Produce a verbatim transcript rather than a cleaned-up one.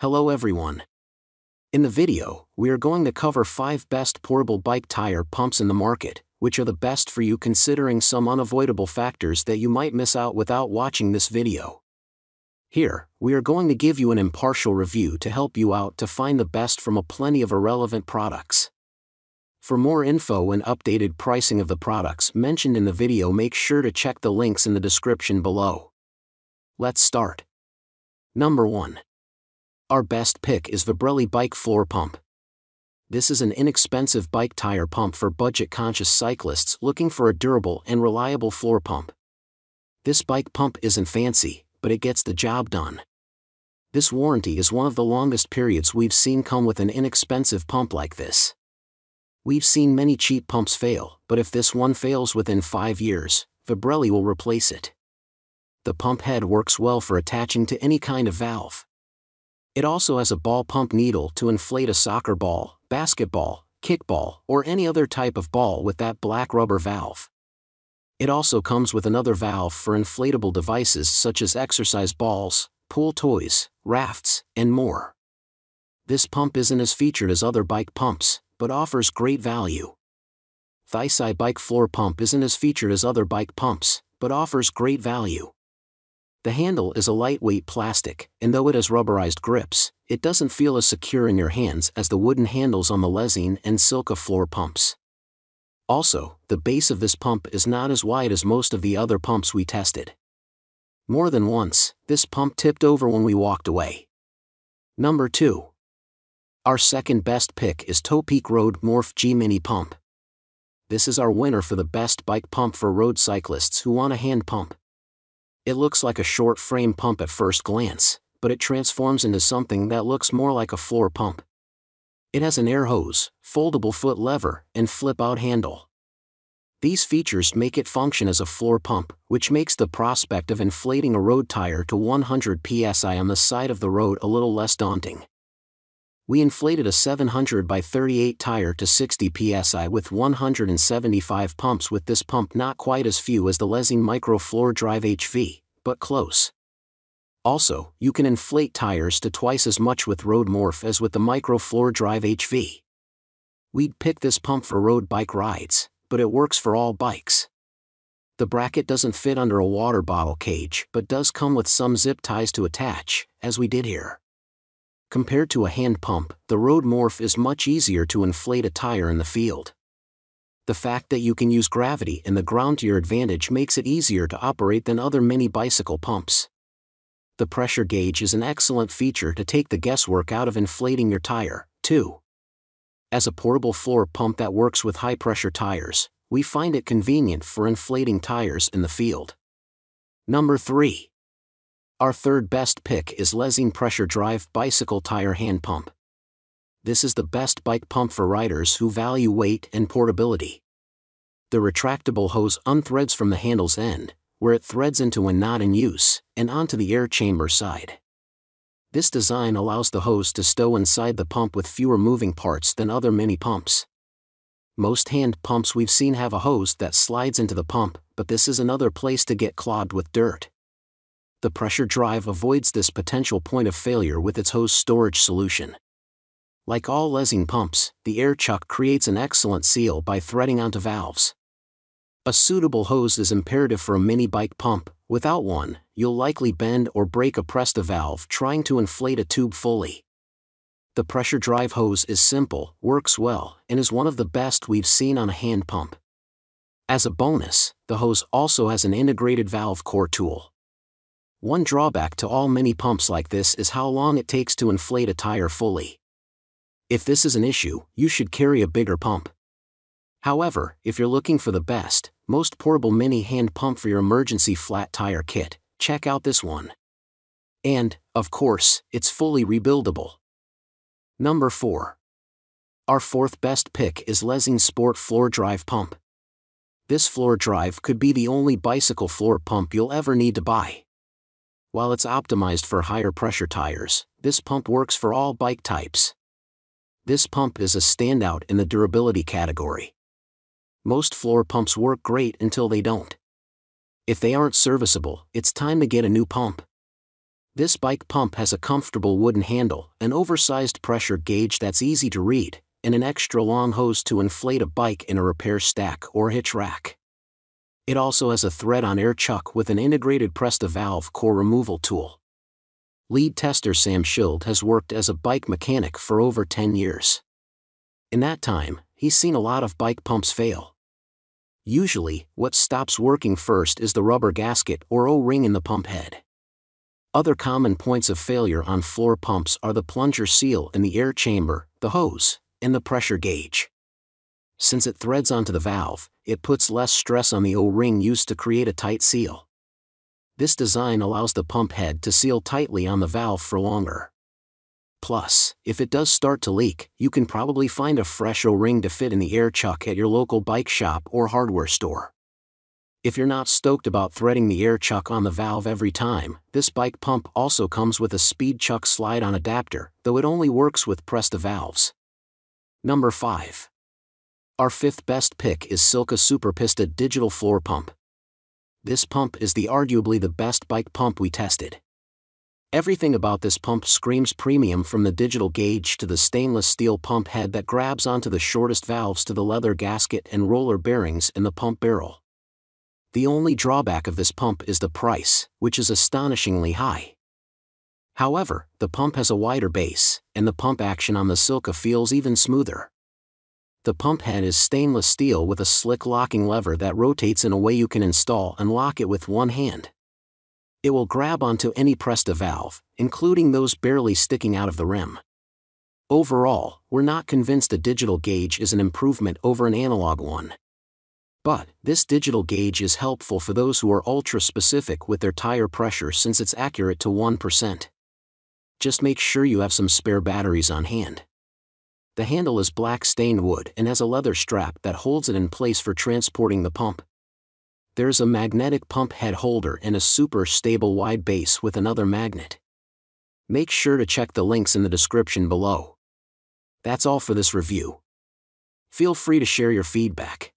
Hello everyone. In the video, we are going to cover five best portable bike tire pumps in the market, which are the best for you considering some unavoidable factors that you might miss out without watching this video. Here, we are going to give you an impartial review to help you out to find the best from a plenty of irrelevant products. For more info and updated pricing of the products mentioned in the video, make sure to check the links in the description below. Let's start. Number one. Our best pick is Vibrelli Bike Floor Pump. This is an inexpensive bike tire pump for budget-conscious cyclists looking for a durable and reliable floor pump. This bike pump isn't fancy, but it gets the job done. This warranty is one of the longest periods we've seen come with an inexpensive pump like this. We've seen many cheap pumps fail, but if this one fails within five years, Vibrelli will replace it. The pump head works well for attaching to any kind of valve. It also has a ball pump needle to inflate a soccer ball, basketball, kickball, or any other type of ball with that black rubber valve. It also comes with another valve for inflatable devices such as exercise balls, pool toys, rafts, and more. This pump isn't as featured as other bike pumps, but offers great value. Vibrelli Bike Floor Pump isn't as featured as other bike pumps, but offers great value. The handle is a lightweight plastic, and though it has rubberized grips, it doesn't feel as secure in your hands as the wooden handles on the Lezyne and SILCA floor pumps. Also, the base of this pump is not as wide as most of the other pumps we tested. More than once, this pump tipped over when we walked away. Number two. Our second best pick is Topeak Road Morph G Mini Pump. This is our winner for the best bike pump for road cyclists who want a hand pump. It looks like a short frame pump at first glance, but it transforms into something that looks more like a floor pump. It has an air hose, foldable foot lever, and flip-out handle. These features make it function as a floor pump, which makes the prospect of inflating a road tire to one hundred P S I on the side of the road a little less daunting. We inflated a seven hundred by thirty-eight tire to sixty P S I with one hundred seventy-five pumps with this pump, not quite as few as the Lezyne Micro Floor Drive H V, but close. Also, you can inflate tires to twice as much with Road Morph as with the Micro Floor Drive H V. We'd pick this pump for road bike rides, but it works for all bikes. The bracket doesn't fit under a water bottle cage but does come with some zip ties to attach, as we did here. Compared to a hand pump, the Road Morph is much easier to inflate a tire in the field. The fact that you can use gravity and the ground to your advantage makes it easier to operate than other mini bicycle pumps. The pressure gauge is an excellent feature to take the guesswork out of inflating your tire, too. As a portable floor pump that works with high-pressure tires, we find it convenient for inflating tires in the field. Number three. Our third best pick is Lezyne Pressure Drive Bicycle Tire Hand Pump. This is the best bike pump for riders who value weight and portability. The retractable hose unthreads from the handle's end, where it threads into when not in use, and onto the air chamber side. This design allows the hose to stow inside the pump with fewer moving parts than other mini pumps. Most hand pumps we've seen have a hose that slides into the pump, but this is another place to get clogged with dirt. The pressure drive avoids this potential point of failure with its hose storage solution. Like all Lezyne pumps, the air chuck creates an excellent seal by threading onto valves. A suitable hose is imperative for a mini bike pump. Without one, you'll likely bend or break a Presta valve trying to inflate a tube fully. The pressure drive hose is simple, works well, and is one of the best we've seen on a hand pump. As a bonus, the hose also has an integrated valve core tool. One drawback to all mini pumps like this is how long it takes to inflate a tire fully. If this is an issue, you should carry a bigger pump. However, if you're looking for the best, most portable mini hand pump for your emergency flat tire kit, check out this one. And, of course, it's fully rebuildable. Number four. Our fourth best pick is Lezyne Sport Floor Drive Pump. This floor drive could be the only bicycle floor pump you'll ever need to buy. While it's optimized for higher pressure tires, this pump works for all bike types. This pump is a standout in the durability category. Most floor pumps work great until they don't. If they aren't serviceable, it's time to get a new pump. This bike pump has a comfortable wooden handle, an oversized pressure gauge that's easy to read, and an extra long hose to inflate a bike in a repair stack or hitch rack. It also has a thread-on air chuck with an integrated press-the-valve core removal tool. Lead tester Sam Schild has worked as a bike mechanic for over ten years. In that time, he's seen a lot of bike pumps fail. Usually, what stops working first is the rubber gasket or O-ring in the pump head. Other common points of failure on floor pumps are the plunger seal in the air chamber, the hose, and the pressure gauge. Since it threads onto the valve, it puts less stress on the O-ring used to create a tight seal. This design allows the pump head to seal tightly on the valve for longer. Plus, if it does start to leak, you can probably find a fresh O-ring to fit in the air chuck at your local bike shop or hardware store. If you're not stoked about threading the air chuck on the valve every time, this bike pump also comes with a speed chuck slide-on adapter, though it only works with press-the-valves. Number five. Our fifth best pick is SILCA SuperPista Digital Floor Pump. This pump is the arguably the best bike pump we tested. Everything about this pump screams premium, from the digital gauge to the stainless steel pump head that grabs onto the shortest valves to the leather gasket and roller bearings in the pump barrel. The only drawback of this pump is the price, which is astonishingly high. However, the pump has a wider base, and the pump action on the SILCA feels even smoother. The pump head is stainless steel with a slick locking lever that rotates in a way you can install and lock it with one hand. It will grab onto any pressed valve, including those barely sticking out of the rim. Overall, we're not convinced a digital gauge is an improvement over an analog one. But this digital gauge is helpful for those who are ultra-specific with their tire pressure, since it's accurate to one percent. Just make sure you have some spare batteries on hand. The handle is black stained wood and has a leather strap that holds it in place for transporting the pump. There is a magnetic pump head holder and a super stable wide base with another magnet. Make sure to check the links in the description below. That's all for this review. Feel free to share your feedback.